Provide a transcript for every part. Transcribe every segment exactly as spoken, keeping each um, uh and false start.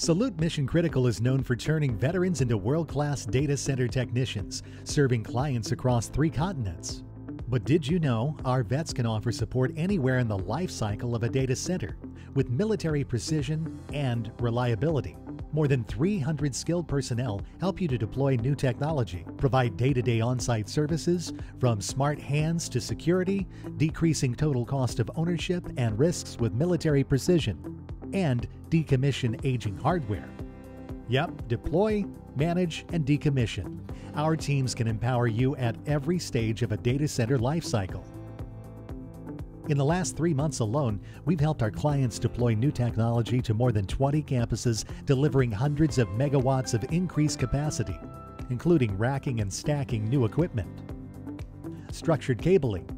Salute Mission Critical is known for turning veterans into world-class data center technicians, serving clients across three continents. But did you know our vets can offer support anywhere in the life cycle of a data center with military precision and reliability? More than three hundred skilled personnel help you to deploy new technology, provide day-to-day on-site services, from smart hands to security, decreasing total cost of ownership and risks with military precision, and decommission aging hardware. Yep, deploy, manage, and decommission. Our teams can empower you at every stage of a data center lifecycle. In the last three months alone, we've helped our clients deploy new technology to more than twenty campuses, delivering hundreds of megawatts of increased capacity, including racking and stacking new equipment, structured cabling,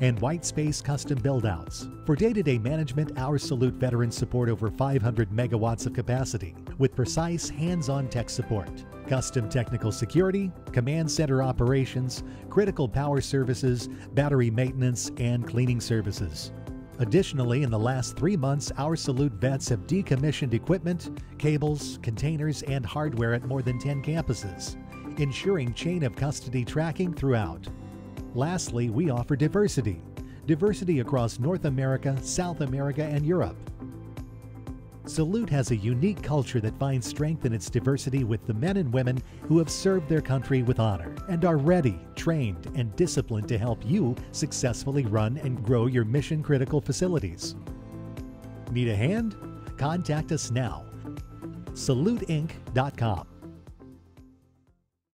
and white space custom build-outs. For day-to-day management, our Salute veterans support over five hundred megawatts of capacity with precise hands-on tech support, custom technical security, command center operations, critical power services, battery maintenance, and cleaning services. Additionally, in the last three months, our Salute vets have decommissioned equipment, cables, containers, and hardware at more than ten campuses, ensuring chain of custody tracking throughout. Lastly, we offer diversity. Diversity across North America, South America, and Europe. Salute has a unique culture that finds strength in its diversity with the men and women who have served their country with honor and are ready, trained, and disciplined to help you successfully run and grow your mission-critical facilities. Need a hand? Contact us now. Salute Inc dot com